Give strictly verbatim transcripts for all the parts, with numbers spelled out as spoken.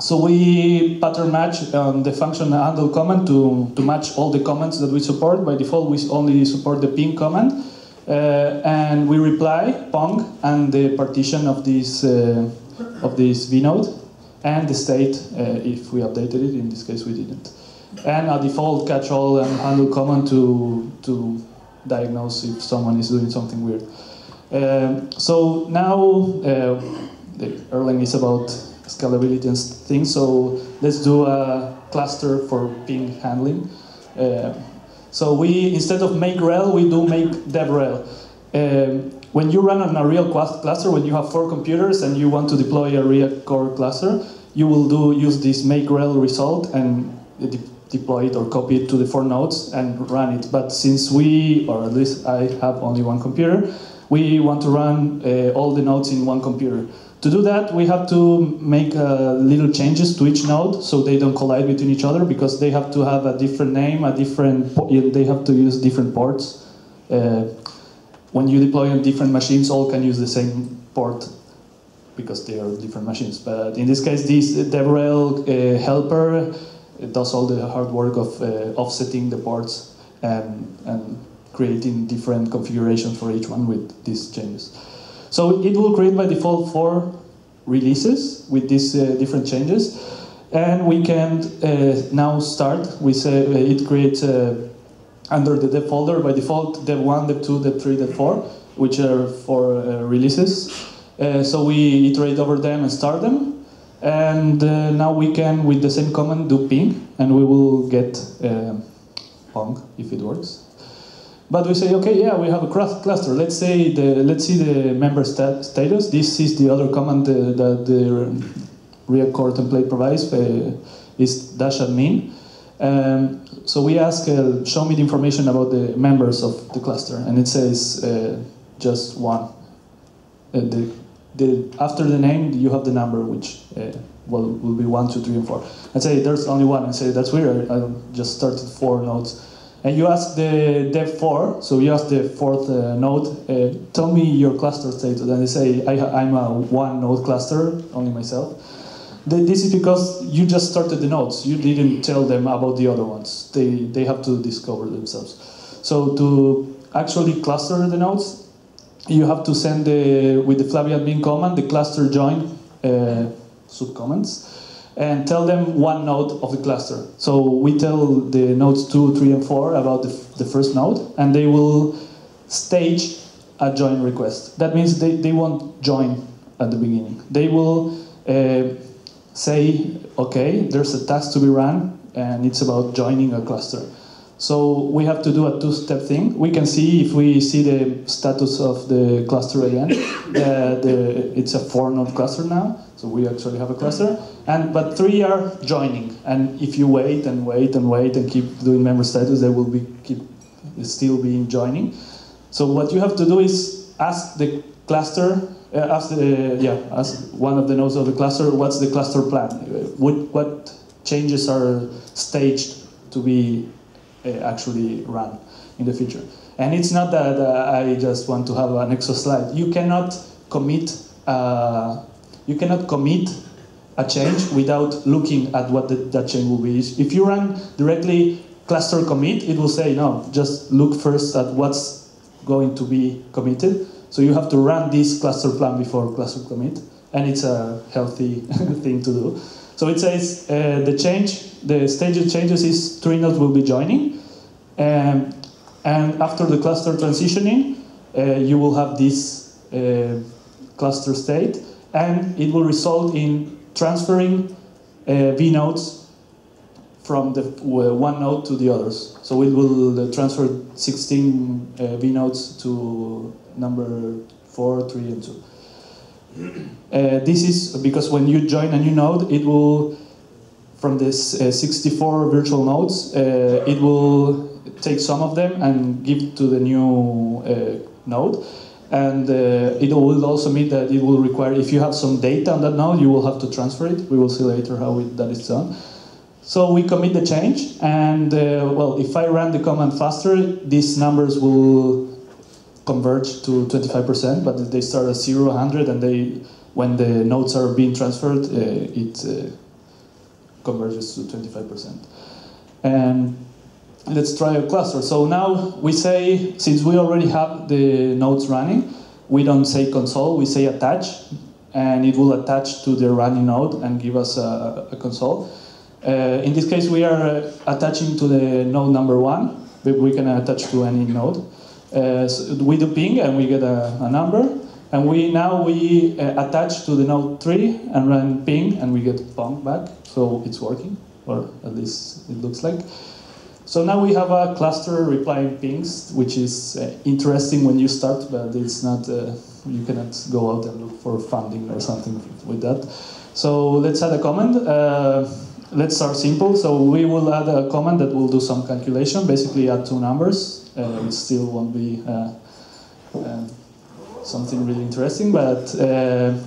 So we pattern match um, the function handle comment to, to match all the comments that we support. By default, we only support the ping comment. Uh, and we reply pong and the partition of this, uh, of this vnode and the state uh, if we updated it. In this case, we didn't. And a default catch all and handle comment to, to diagnose if someone is doing something weird. Uh, so now uh, Erlang is about scalability and things, so let's do a cluster for ping handling. Uh, so we, instead of make rel, we do make DevRel. Um, when you run on a real cluster, when you have four computers and you want to deploy a Riak Core cluster, you will do use this make rel result and de deploy it or copy it to the four nodes and run it. But since we, or at least I have only one computer, we want to run uh, all the nodes in one computer. To do that, we have to make uh, little changes to each node so they don't collide between each other, because they have to have a different name, a different they have to use different ports. Uh, when you deploy on different machines, all can use the same port because they are different machines. But in this case, this DevRel uh, helper it does all the hard work of uh, offsetting the ports and, and creating different configurations for each one with these changes. So it will create by default four releases with these uh, different changes, and we can uh, now start. We say it creates uh, under the dev folder by default dev one, dev two, dev three, dev four, which are four uh, releases. Uh, so we iterate over them and start them, and uh, now we can with the same command do ping, and we will get uh, pong if it works. But we say, okay, yeah, we have a cluster. Let's say the let's see the member stat status. This is the other command uh, that the Riak Core template provides uh, is dash admin. Um, so we ask, uh, show me the information about the members of the cluster, and it says uh, just one. Uh, the, the after the name, you have the number, which uh, well will be one, two, three, and four. And say there's only one. And say that's weird. I, I just started four nodes. And you ask the dev four, so you ask the fourth uh, node, uh, tell me your cluster status. And they say, I, I'm a one node cluster, only myself. The, this is because you just started the nodes. You didn't tell them about the other ones. They, they have to discover themselves. So to actually cluster the nodes, you have to send the, with the Flavio admin command, the cluster join uh, subcommands, and tell them one node of the cluster. So we tell the nodes two, three, and four about the, the first node, and they will stage a join request. That means they, they won't join at the beginning. They will uh, say, okay, there's a task to be run, and it's about joining a cluster. So we have to do a two-step thing. We can see if we see the status of the cluster again, uh, the, it's a four-node cluster now. So we actually have a cluster, and but three are joining. And if you wait and wait and wait and keep doing member status, they will be keep still being joining. So what you have to do is ask the cluster, uh, ask the, yeah, ask one of the nodes of the cluster, what's the cluster plan? What, what changes are staged to be uh, actually run in the future? And it's not that uh, I just want to have an extra slide. You cannot commit. Uh, You cannot commit a change without looking at what the, that change will be. If you run directly cluster commit, it will say, no, just look first at what's going to be committed. So you have to run this cluster plan before cluster commit, and it's a healthy thing to do. So it says uh, the change, the stage of changes is three nodes will be joining. Um, and after the cluster transitioning, uh, you will have this uh, cluster state. And it will result in transferring uh, V nodes from the uh, one node to the others. So it will transfer sixteen uh, V nodes to number four, three, and two. Uh, this is because when you join a new node, it will, from this uh, sixty-four virtual nodes, uh, it will take some of them and give to the new uh, node. And uh, it will also mean that it will require, if you have some data on that node, you will have to transfer it. We will see later how it, that is done. So we commit the change, and uh, well, if I run the command faster, these numbers will converge to twenty-five percent, but they start at zero, one hundred, and they when the nodes are being transferred, uh, it uh, converges to twenty-five percent. And let's try a cluster. So now we say, since we already have the nodes running, we don't say console, we say attach, and it will attach to the running node and give us a, a console. Uh, in this case, we are attaching to the node number one, but we can attach to any node. Uh, so we do ping and we get a, a number, and we now we uh, attach to the node three and run ping and we get pong back, so it's working, or at least it looks like. So now we have a cluster replying pings, which is uh, interesting when you start, but it's not, uh, you cannot go out and look for funding or something with that. So let's add a command. Uh, let's start simple. So we will add a command that will do some calculation, basically add two numbers. Uh, it still won't be uh, uh, something really interesting, but uh,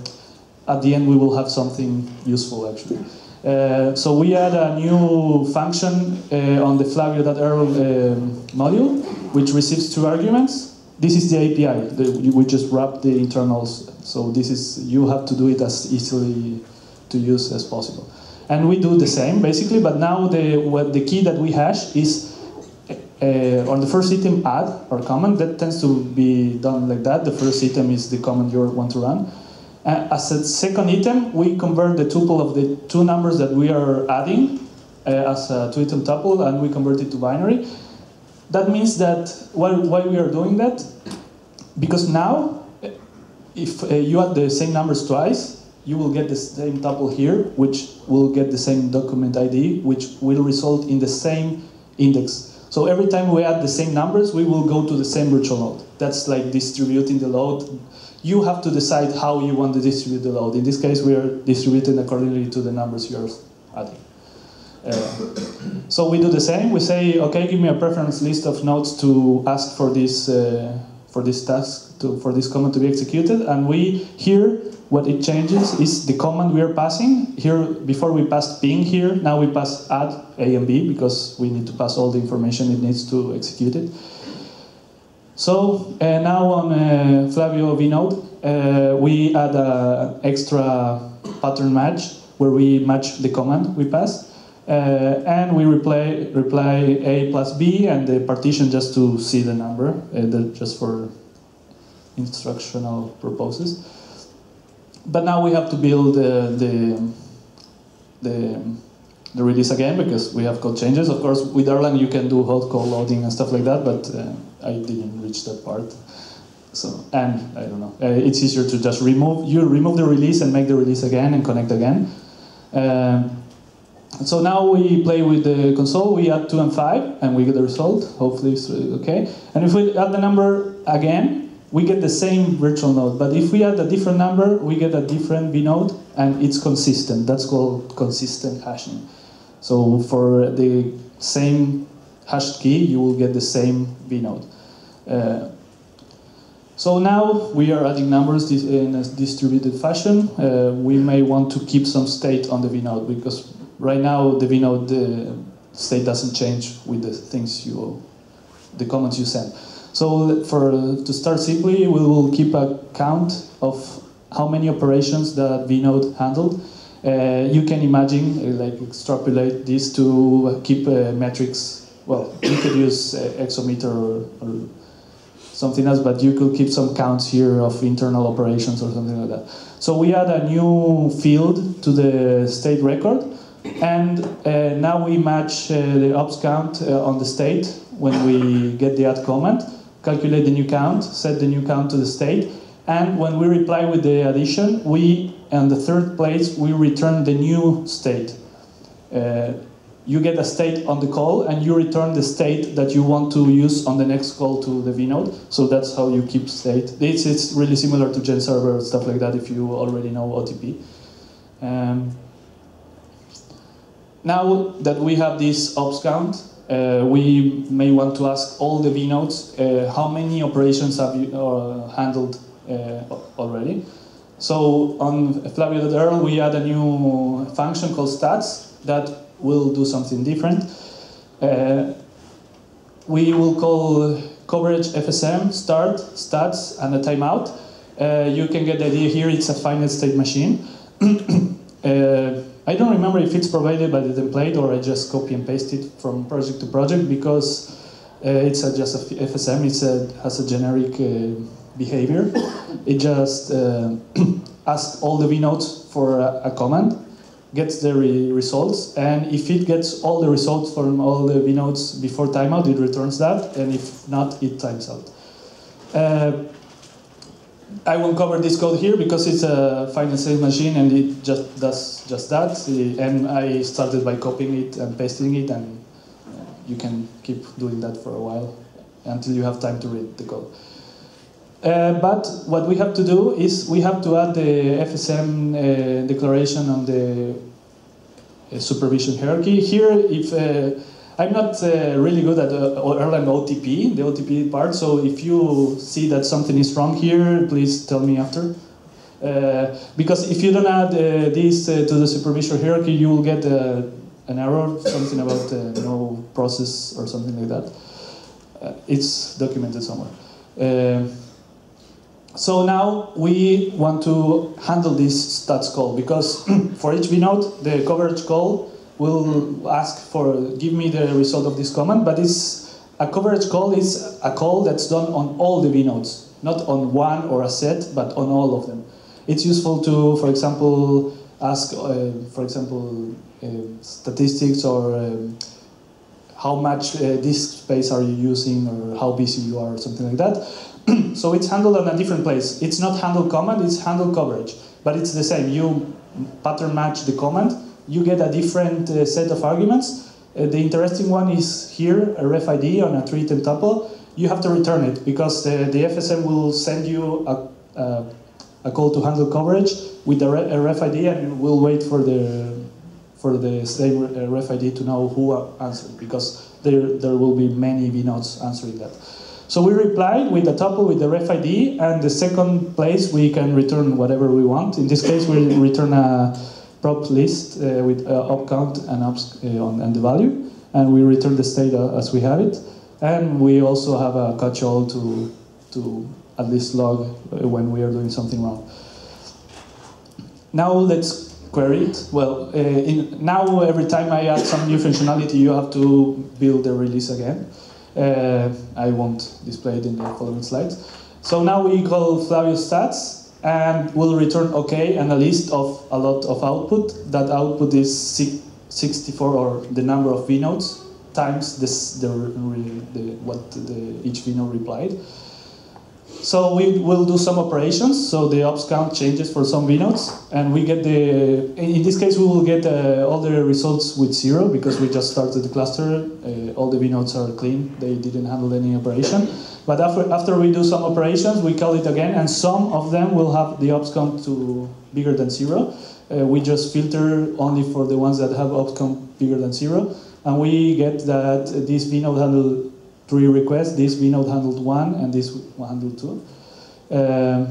at the end we will have something useful actually. Uh, so we add a new function uh, on the Flavio.Erl uh, module, which receives two arguments. This is the A P I. The, we just wrap the internals. So this is, you have to do it as easily to use as possible. And we do the same basically, but now the what the key that we hash is uh, on the first item add or command. That tends to be done like that. The first item is the command you want to run. Uh, as a second item, we convert the tuple of the two numbers that we are adding uh, as a two-item tuple, and we convert it to binary. That means that why, why we are doing that? Because now, if uh, you add the same numbers twice, you will get the same tuple here, which will get the same document I D, which will result in the same index. So every time we add the same numbers, we will go to the same virtual node. That's like distributing the load. You have to decide how you want to distribute the load. In this case, we are distributing accordingly to the numbers you are adding. Uh, so we do the same. We say, okay, give me a preference list of nodes to ask for this uh, for this task, to, for this command to be executed. And we here, what it changes is the command we are passing. Here, before we passed ping here, now we pass add A and B because we need to pass all the information it needs to execute it. So uh, now on uh, Flavio vnode, uh, we add an extra pattern match where we match the command we pass, uh, and we reply, reply A plus B and the partition just to see the number, uh, just for instructional purposes. But now we have to build uh, the, the the release again because we have code changes. Of course, with Erlang you can do hot code loading and stuff like that, but uh, I didn't reach that part. So, and I don't know, uh, it's easier to just remove, you remove the release and make the release again and connect again. Uh, so now we play with the console, we add two and five and we get the result, hopefully it's okay. And if we add the number again, we get the same virtual node, but if we add a different number, we get a different vnode and it's consistent. That's called consistent hashing. So for the same hashed key, you will get the same vnode. Uh, so now we are adding numbers in a distributed fashion. Uh, we may want to keep some state on the vnode because right now the vnode uh, state doesn't change with the things you, the comments you send. So for to start simply, we will keep a count of how many operations that vnode handled. Uh, you can imagine, uh, like extrapolate this to keep uh, metrics. Well, you could use uh, Exometer or, or something else, but you could keep some counts here of internal operations or something like that. So we add a new field to the state record, and uh, now we match uh, the ops count uh, on the state when we get the add command, calculate the new count, set the new count to the state, and when we reply with the addition, we, on the third place, we return the new state. Uh, you get a state on the call, and you return the state that you want to use on the next call to the vnode, so that's how you keep state. It's, it's really similar to GenServer, stuff like that, if you already know O T P. Um, now that we have this ops count, Uh, we may want to ask all the vnodes uh, how many operations have you uh, handled uh, already. So on Flavio.Erl we add a new function called stats that will do something different. Uh, we will call coverage F S M start stats and a timeout. Uh, uh, you can get the idea here. It's a finite state machine. uh, I don't remember if it's provided by the template or I just copy and paste it from project to project, because uh, it's a, just a F S M. It's a, has a generic uh, behavior. It just uh, asks all the vnodes for a, a command, gets the re results, and if it gets all the results from all the vnodes before timeout, it returns that, and if not, it times out. Uh, I won't cover this code here because it's a finite state machine and it just does just that. And I started by copying it and pasting it, and you can keep doing that for a while until you have time to read the code. Uh, but what we have to do is we have to add the F S M uh, declaration on the uh, supervision hierarchy. Here, if uh, I'm not uh, really good at uh, Erlang O T P, the O T P part, so if you see that something is wrong here, please tell me after. Uh, because if you don't add uh, this uh, to the supervision hierarchy, you will get uh, an error, something about uh, no process or something like that. Uh, it's documented somewhere. Uh, So now we want to handle this stats call, because for each vnode, the coverage call will ask for, give me the result of this command, but it's a coverage call is a call that's done on all the vnodes, not on one or a set, but on all of them. It's useful to, for example, ask, uh, for example, uh, statistics or um, how much uh, disk space are you using or how busy you are or something like that. So it's handled on a different place. It's not handle command, it's handle coverage. But it's the same. You pattern match the command, you get a different uh, set of arguments. Uh, the interesting one is here, a ref I D on a three item tuple. You have to return it because the, the F S M will send you a, a, a call to handle coverage with a, re, a ref I D, and we'll wait for the, for the same ref I D to know who answered, because there, there will be many vnodes answering that. So we replied with a tuple with the ref I D, and the second place we can return whatever we want. In this case, we return a prop list uh, with uh, op count and, ops, uh, on, and the value, and we return the state uh, as we have it. And we also have a catch all to, to at least log when we are doing something wrong. Now let's query it. Well, uh, in, now every time I add some new functionality, you have to build the release again. Uh, I won't display it in the following slides. So now we call Flavio stats, and we'll return OK and a list of a lot of output. That output is sixty-four, or the number of vnodes, times this, the, the, what the, each vnode replied. So we will do some operations. So the ops count changes for some vnodes, and we get the. In this case, we will get uh, all the results with zero because we just started the cluster. Uh, all the vnodes are clean; they didn't handle any operation. But after after we do some operations, we call it again, and some of them will have the ops count to bigger than zero. Uh, we just filter only for the ones that have ops count bigger than zero, and we get that this vnode handle three requests, this vnode handled one, and this one handled two. Uh,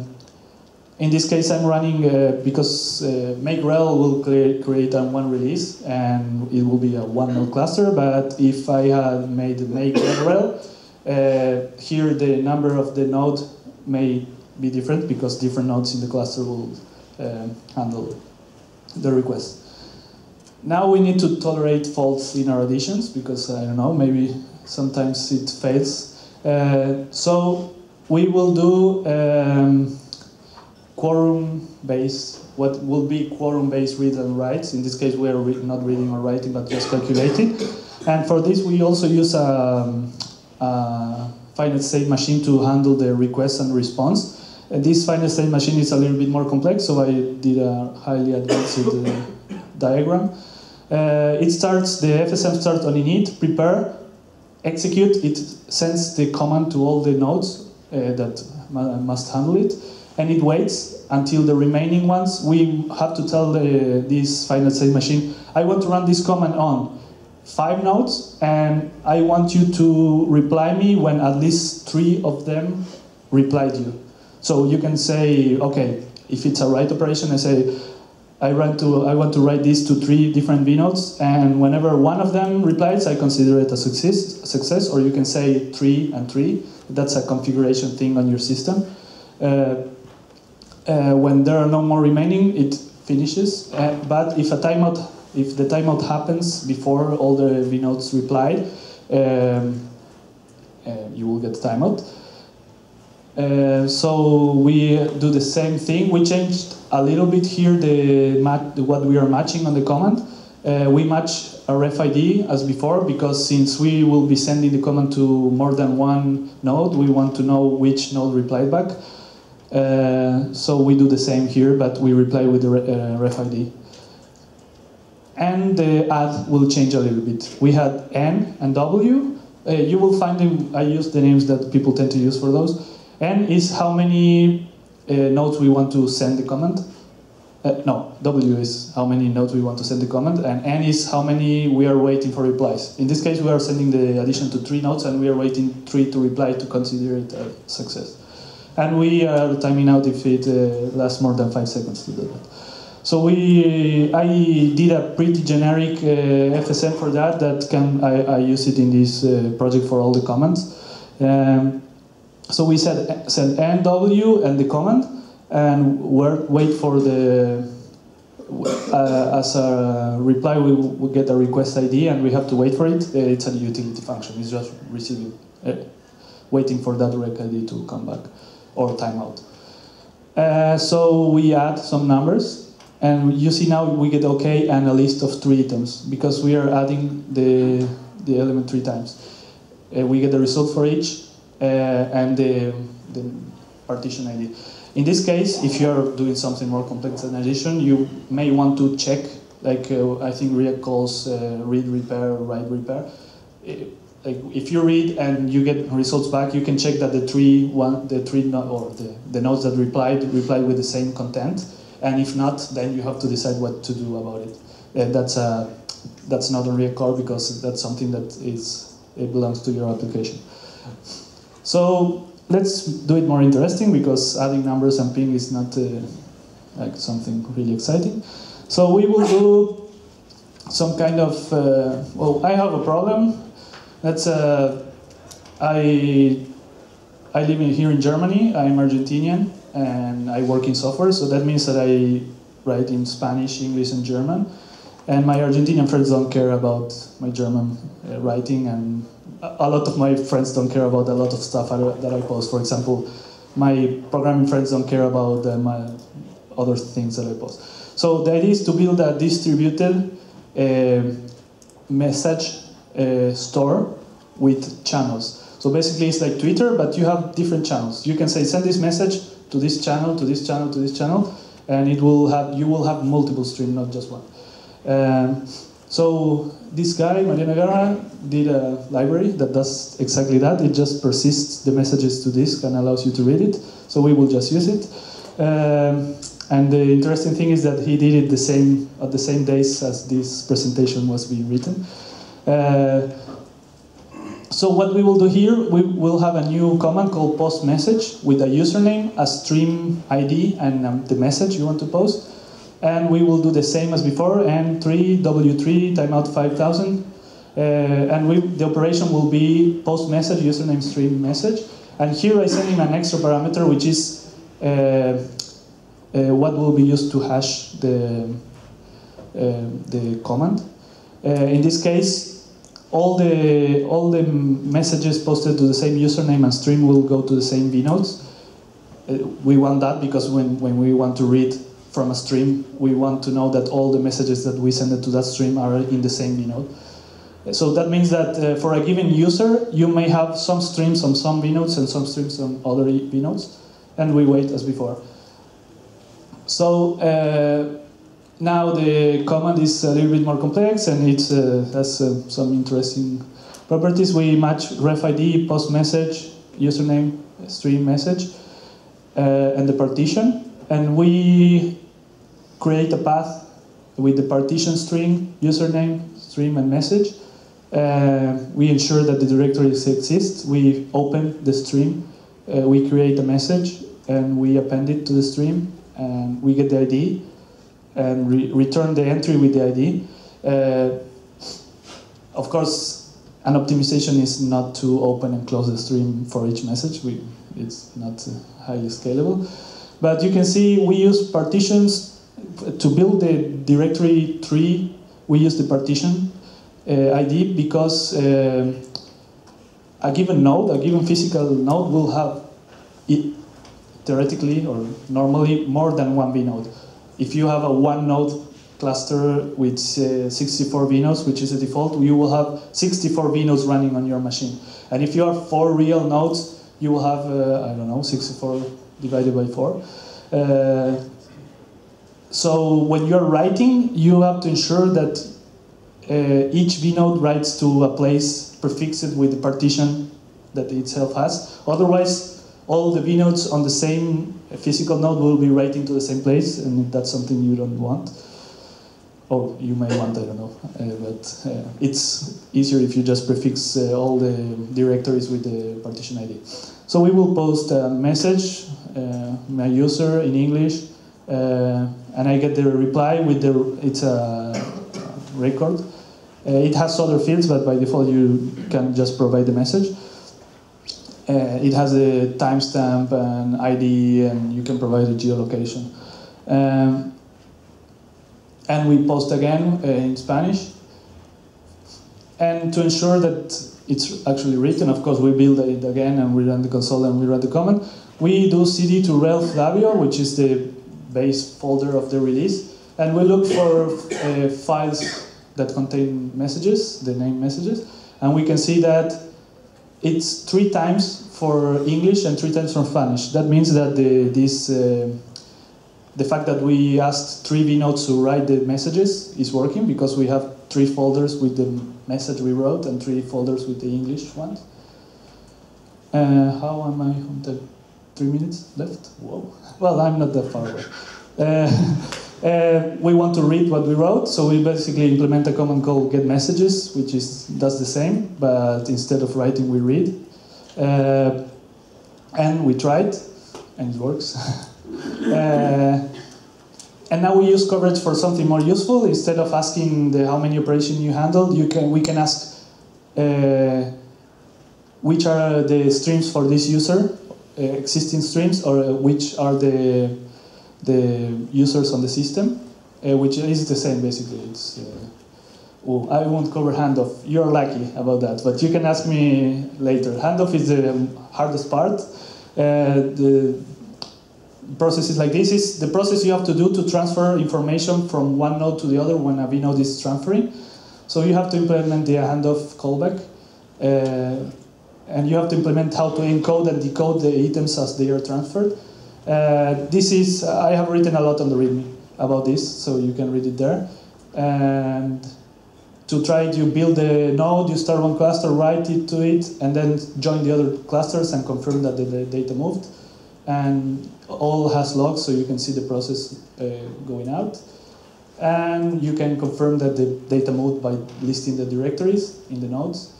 in this case, I'm running, uh, because uh, makerel will clear, create a one release, and it will be a one node cluster, but if I had made makerel, uh, here the number of the node may be different, because different nodes in the cluster will uh, handle the request. Now we need to tolerate faults in our additions, because, I don't know, maybe sometimes it fails. Uh, so we will do um, quorum-based, what will be quorum-based read and writes. In this case, we are re not reading or writing, but just calculating. And for this, we also use a, a finite state machine to handle the request and response. And this finite state machine is a little bit more complex, so I did a highly advanced uh, diagram. Uh, it starts, the F S M starts on init, prepare, execute. It sends the command to all the nodes uh, that must handle it, and it waits until the remaining ones. We have to tell uh, this finite state machine, I want to run this command on five nodes, and I want you to reply me when at least three of them replied you. So you can say, okay, if it's a write operation, I say, I, run to, I want to write this to three different vnodes, and whenever one of them replies, I consider it a success, success or you can say three and three. That's a configuration thing on your system. Uh, uh, when there are no more remaining, it finishes. Uh, but if a timeout, if the timeout happens before all the vnodes replied, um, uh, you will get timeout. Uh, so we do the same thing. We changed a little bit here the mat what we are matching on the command. Uh, we match a ref I D as before, because since we will be sending the command to more than one node, we want to know which node replied back. Uh, so we do the same here, but we reply with the re uh, ref I D. And the add will change a little bit. We had N and W. Uh, you will find them, I use the names that people tend to use for those. N is how many uh, nodes we want to send the command. Uh, no, W is how many nodes we want to send the command, and N is how many we are waiting for replies. In this case, we are sending the addition to three nodes, and we are waiting three to reply to consider it a success. And we are timing out if it uh, lasts more than five seconds to do that. So we, I did a pretty generic uh, F S M for that, that can, I, I use it in this uh, project for all the commands. Um, so we said, said N W and the command, and we're, wait for the, uh, as a reply we, we get a request I D and we have to wait for it. Uh, it's a utility function, it's just receiving, uh, waiting for that rec I D to come back, or timeout. Uh, so we add some numbers. And you see now we get OK and a list of three items, because we are adding the, the element three times. Uh, we get the result for each uh, and the, the partition I D. In this case, if you're doing something more complex than addition, you may want to check, like uh, I think Riak calls uh, read, repair, write, repair. It, like if you read and you get results back, you can check that the three, one, the three no, or the, the nodes that replied replied with the same content. And if not, then you have to decide what to do about it. And that's a, that's not a Riak Core, because that's something that is, it belongs to your application. So let's do it more interesting, because adding numbers and ping is not uh, like something really exciting. So we will do some kind of uh, well, I have a problem. That's uh, I I live in, here in Germany. I'm Argentinian. And I work in software, so that means that I write in Spanish, English, and German. And my Argentinian friends don't care about my German uh, writing, and a lot of my friends don't care about a lot of stuff I, that I post. For example, my programming friends don't care about uh, my other things that I post. So the idea is to build a distributed uh, message uh, store with channels. So basically it's like Twitter, but you have different channels. You can say, send this message to this channel, to this channel, to this channel, and it will have, you will have multiple streams, not just one. Um, so this guy, Mariano Guerra, did a library that does exactly that. It just persists the messages to disk and allows you to read it. So we will just use it. Um, and the interesting thing is that he did it the same, at the same days as this presentation was being written. Uh, So what we will do here, we will have a new command called post message with a username, a stream I D, and um, the message you want to post. And we will do the same as before, N three W three timeout five thousand. Uh, and we, the operation will be post message, username, stream message. And here I send him an extra parameter, which is uh, uh, what will be used to hash the, uh, the command. Uh, in this case, All the, all the messages posted to the same username and stream will go to the same vnodes. Uh, we want that because when, when we want to read from a stream, we want to know that all the messages that we send to that stream are in the same vnode. So that means that uh, for a given user, you may have some streams on some vnodes and some streams on other vnodes, and we wait as before. So uh, now the command is a little bit more complex, and it uh, has uh, some interesting properties. We match ref I D, post message, username, stream message, uh, and the partition. And we create a path with the partition string, username, stream, and message. Uh, we ensure that the directory exists. We open the stream. Uh, we create a message, and we append it to the stream, and we get the I D. And re return the entry with the I D. Uh, of course, an optimization is not to open and close the stream for each message. We, it's not uh, highly scalable. But you can see we use partitions to build the directory tree. We use the partition uh, I D because uh, a given node, a given physical node, will have it theoretically or normally more than one vnode. If you have a one node cluster with uh, sixty-four vnodes, which is the default, you will have sixty-four vnodes running on your machine. And if you have four real nodes, you will have, uh, I don't know, sixty-four divided by four. Uh, so when you're writing, you have to ensure that uh, each vnode writes to a place prefixed with the partition that itself has. Otherwise, all the vnodes on the same physical node will be writing to the same place, and that's something you don't want. Or you may want, I don't know, uh, but uh, it's easier if you just prefix uh, all the directories with the partition I D. So we will post a message, uh, my user in English, uh, and I get the reply with the, it's a record. Uh, it has other fields, but by default you can just provide the message. Uh, it has a timestamp and I D, and you can provide a geolocation. Um, And we post again uh, in Spanish. And to ensure that it's actually written, of course, we build it again and we run the console and we run the command. We do cd to rel Flavio, which is the base folder of the release. And we look for uh, files that contain messages, the name messages. And we can see that it's three times for English and three times for Spanish. That means that the, this uh, The fact that we asked three vnodes to write the messages is working because we have three folders with the message we wrote and three folders with the English ones. Uh, how am I on the three minutes left? Whoa. Well, I'm not that far away. Uh, uh, we want to read what we wrote, so we basically implement a command called get messages, which is does the same, but instead of writing, we read. Uh, and we tried, and it works. Uh, and now we use coverage for something more useful. Instead of asking the how many operations you handled, you can we can ask uh, which are the streams for this user, uh, existing streams, or uh, which are the the users on the system, uh, which is the same basically. It's, uh, oh, I won't cover handoff. You're lucky about that, but you can ask me later. Handoff is the hardest part. Uh, the processes like this is the process you have to do to transfer information from one node to the other when a vnode is transferring. So you have to implement the handoff callback, uh, and you have to implement how to encode and decode the items as they are transferred. Uh, this is, I have written a lot on the README about this, so you can read it there. And to try to build a node, you start one cluster, write it to it, and then join the other clusters and confirm that the, the data moved. And all has logs, so you can see the process uh, going out. And you can confirm that the data moved by listing the directories in the nodes.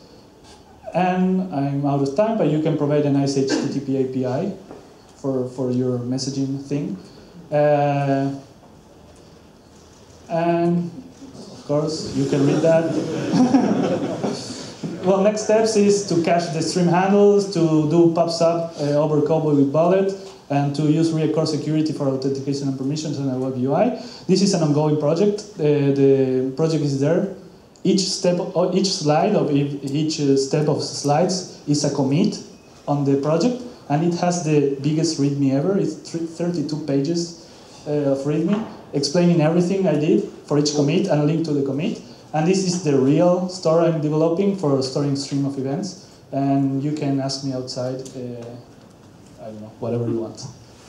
And I'm out of time, but you can provide a nice H T T P A P I for, for your messaging thing. Uh, and of course, you can read that. Well, next steps is to cache the stream handles, to do pub/sub uh, over Cowboy with Bullet, and to use Riak Core Security for authentication and permissions in a web U I. This is an ongoing project. Uh, the project is there. Each step, each slide of each step of slides is a commit on the project, and it has the biggest README ever. It's thirty-two pages uh, of README explaining everything I did for each commit and a link to the commit. And this is the real store I'm developing for storing stream of events. And you can ask me outside, uh, I don't know, whatever you want.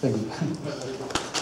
Thank you.